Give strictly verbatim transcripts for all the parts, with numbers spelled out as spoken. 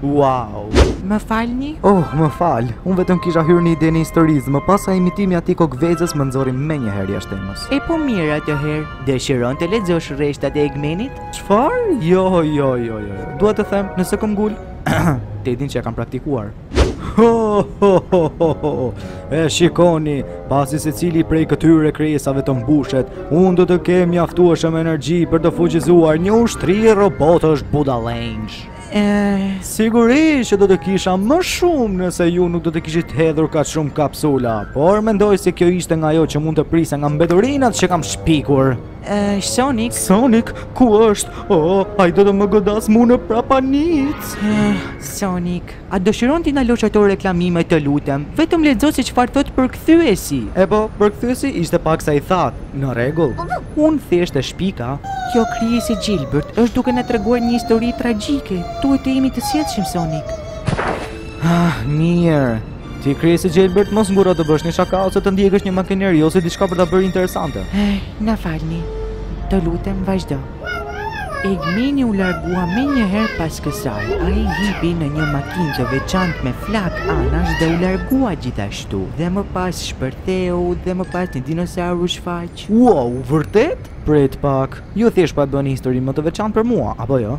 Wow. Më falni? Oh, më fal. Unë vetëm kisha hyrë në idenë historizë, më pas imitimi i atij kokvezës më nxori më një herë jashtë temës. E po mirë atëherë. Dëshiron të lexosh rreshtat e Egmenit? Çfarë? Jo, jo, jo, jo. Dua të them, nëse kam ngul, te din që e kam praktikuar. Ho, ho, ho, ho, ho, e shikoni, pasi se cili prej këtyre krijesave të mbushet, unë do të kem mjaftueshëm energji për të fuqizuar një ushtri robotësh budallëngjsh. E... Sigurisht që do të kisha më shumë nëse ju nuk do të kishit hedhur kaq shumë kapsula, por mendoj se kjo ishte nga ajo që mund të prisa nga mbedurinat që kam shpikur. Uh, Sonic? Sonic? Ku është? Oh, ai do të më godas mu në prapanicë. Uh, Sonic, a dëshiron ti na lësh ato reklamime të lutem? Vetëm lexo se çfarë thot përkthyesi. E po, përkthyesi ishte paksa i that. Në rregull. Unë thjesht e shpika. Kjo krijesi Gilbert është duke na treguar një histori tragjike. Duhet të jemi të sjelshëm, Sonic. Ah, mirë. Ti krijesi Gilbert mos nguro të bësh një shaka ose të ndjekësh një makineri ose diçka për ta bërë interesante. Hey, na falni. Të lutem vazhdo. Egmeni u largua me njëherë pas kësaj. Ai hipi në një makinë të veçantë me flak anash dhe u largua gjithashtu. Dhe më pas shpërtheu dhe më pas një dinosaur u shfaq. Wow, vërtet? Prit pak. Ju thjesht pa bëni histori më të veçantë për mua, apo jo?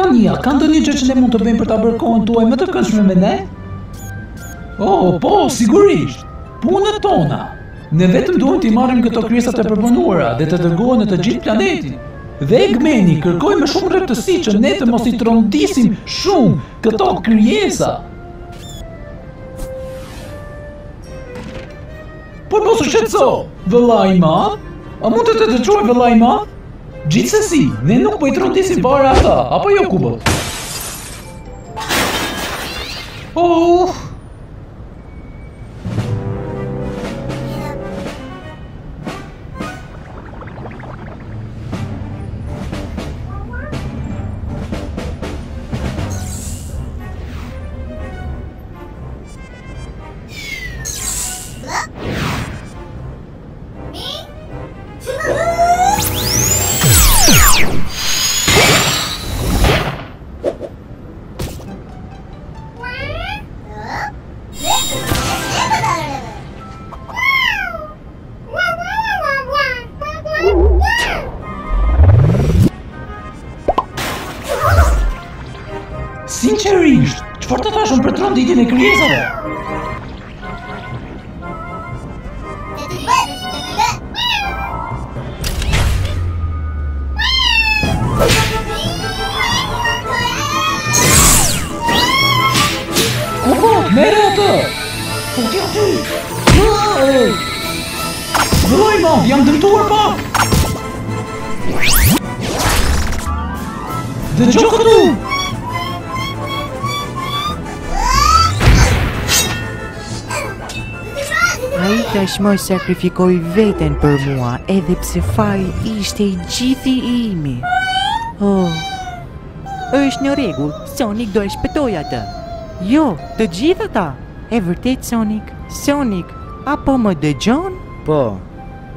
Tania, ka ndonjë gjë që ne mund të bëjmë për ta bërë kohën tuaj më të këndshme me ne? Oh, po, sigurisht. Punët tona. Ne vetëm duhet t'i marrim këto krijesa të përpunuara dhe të dërgohen në të gjithë planetin. Dhe Egmeni kërkoi me shumë rëptësi që ne të mos i trondisim shumë këto krijesa. Por mos u shqetëso, vëllai i madh? A mund të të dëgjoj vëllai i madh? Gjithsesi, ne nuk po i trondisim para ata, apo jo kubo? Oh! Sinqerisht, çfarë të thashun për tronditjen e krijesave? Kubo, merë atë! Po ti aty! Vëllai i madh, jam dëmtuar pak! Dëgjoj këtu! Ai tashmë sakrifikoi veten për mua, edhe pse faji ishte i gjithi imi. Oh, është në rregull, Sonic do e shpëtoj atë. Jo, të gjithë ata. E vërtet Sonic, Sonic, apo më dëgjon? Po,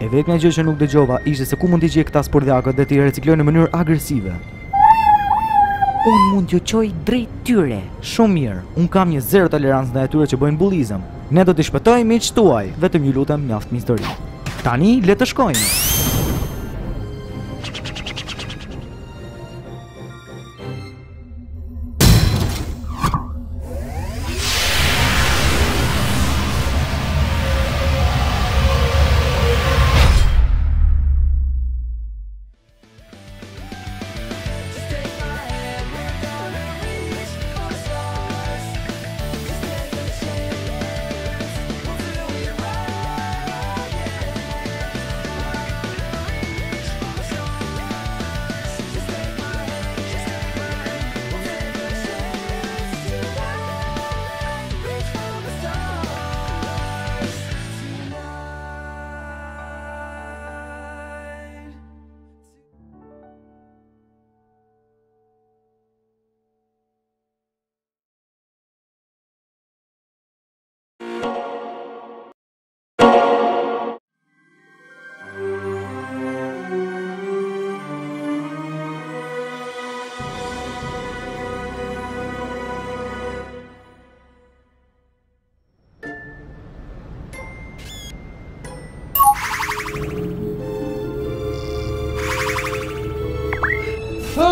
e vetmja gjë që nuk dëgjova ishte se ku mund t'i gjej këta spordhjakët dhe t'i recikloj në mënyrë agresive. Unë mund t'ju çoj drejt tyre. Shumë mirë, unë kam një zero tolerancë ndaj atyre që bëjnë bullizëm. Ne do t'i shpëtojmë miqtë tuaj, vetëm ju lutem mjaft me histori. Tani le të shkojmë.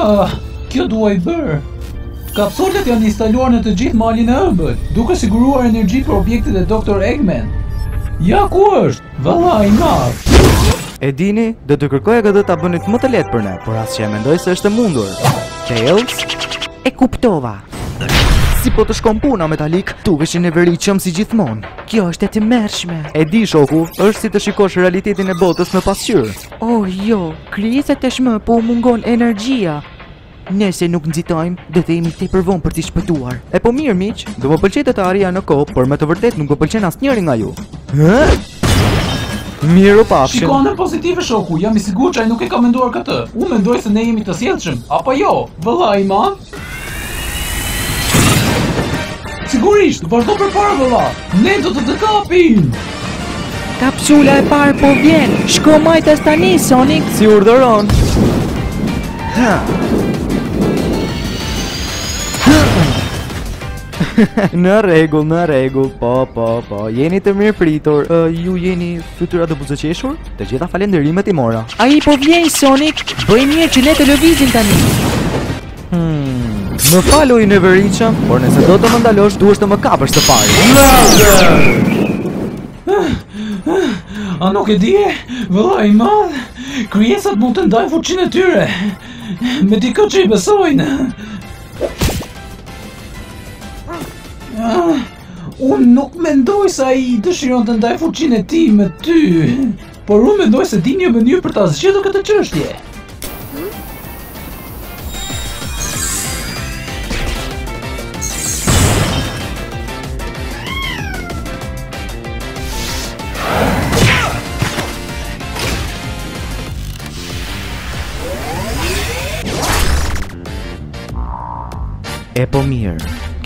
Ah, kjo duaj bërë? Kapsulet janë instaluar në të gjithë malin e ëmbël, duke siguruar energji për objektet e doktor Eggman. Ja ku është? Valla i madh. E dini, do të kërkoja që do ta bënit më të lehtë për ne, por as që e mendoj se është e mundur. Tails, e kuptova. Si po të shkon puna metalik, tu veshin e veri qëm si gjithmonë. Kjo është e të mërshme. E di shoku, është si të shikosh realitetin e botës me pasqyrë. Oh jo, krijesat tashmë po mungon energjia. Nëse nuk nxitojmë, do të jemi tepër vonë për t'i shpëtuar. E po mirë miq, do më pëlqejtë të arija në kohë, por me të vërtet nuk më pëlqen asnjëri nga ju. Hë? Mirë u pafshim. Shikone pozitive shoku, jam i sigurt që ai nuk e ka menduar këtë. Unë mendoj se ne jemi të sjellshëm, apo jo? Vëllai man. Sigurisht, vazhdo për para vëlla, ne do të të kapim! Kapsula e parë po vjen, shko majtas tani, Sonic! Si urdhëron! Ha! Në rregull, në rregull, po, po, po, jeni të mirë pritur, uh, ju jeni fytyra të buzëqeshur, të gjitha falenderimet i mora. Ai po vjen, Sonic, bëj mirë që ne të lëvizim tani! Hmm... Më falo i neveriqëm, por nëse do të më ndalosh, duesh të më kapësh të parë. A nuk e dije, vëlla i madh, krijesat mund të ndajnë fuqinë e tyre, me dikë që i besojnë. Unë nuk mendoj se ai dëshiron të ndajë fuqinë e tij me ty, por unë mendoj se di një mënyrë për ta zgjedhur këtë çështje. E po mirë,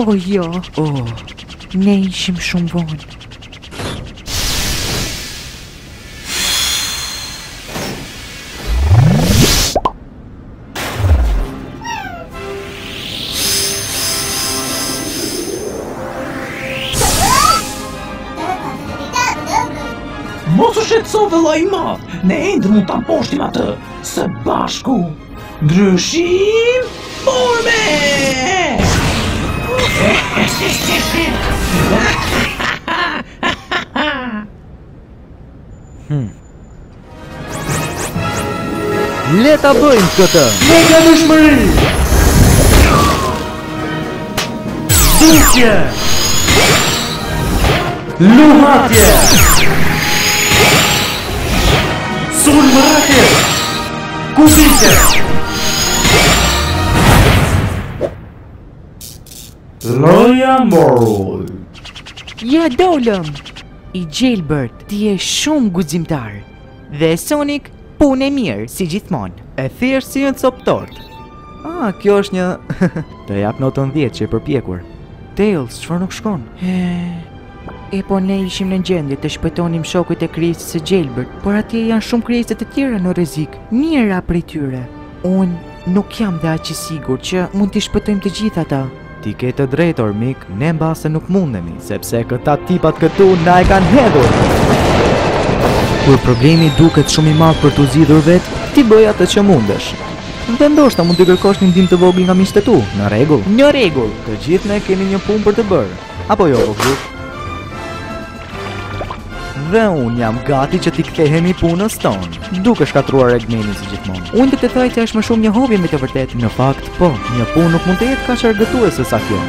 Oh jo, oh, ne ishim shumë vonë. Mos u shqetëso vëlla i madh, ne ende mund ta mposhtim atë, së bashku. Ndryshim forme! Hmm. Le ta bëjmë këtë. Mega dëshmëri. Dukje. Luhatje. Sulmatje. Kufitje. Roja Morul. Ja dolëm. I Gilbert, ti je shumë guximtar. Dhe Sonic, punë mirë si gjithmonë. E thjesht si një coptort. Ah, kjo është një të jap notën dhjetë që e përpjekur. Tails, çfarë nuk shkon? E po ne ishim në gjendje të shpëtonim shokët e krijesës së Gilbert, por atje janë shumë krijesa të tjera në rrezik, njëra prej tyre. Unë nuk jam dhe aq i sigurt që mund t'i shpëtojmë të gjithë ata. Ti ke të drejtë, mik, ne mbase nuk mundemi, sepse këta tipat këtu na e kanë hedhur. Kur problemi duket shumë i madh për t'u zgjidhur vetë, Ti bëja të që mundesh. Dhe ndoshta mund t'i kërkosh një ndim të vogël nga miqtë tu, në rregull. Një rregull, të gjithë ne kemi një punë për të bërë. Apo jo, vogël? Dhe unë jam gati që t'i kthehemi punës tonë, duke shkatruar Egmenin si gjithmonë. Unë të të thoj që është më shumë një hobi me të vërtet. Në fakt, po, një punë nuk mund të jetë kaq argëtuese sa kjo.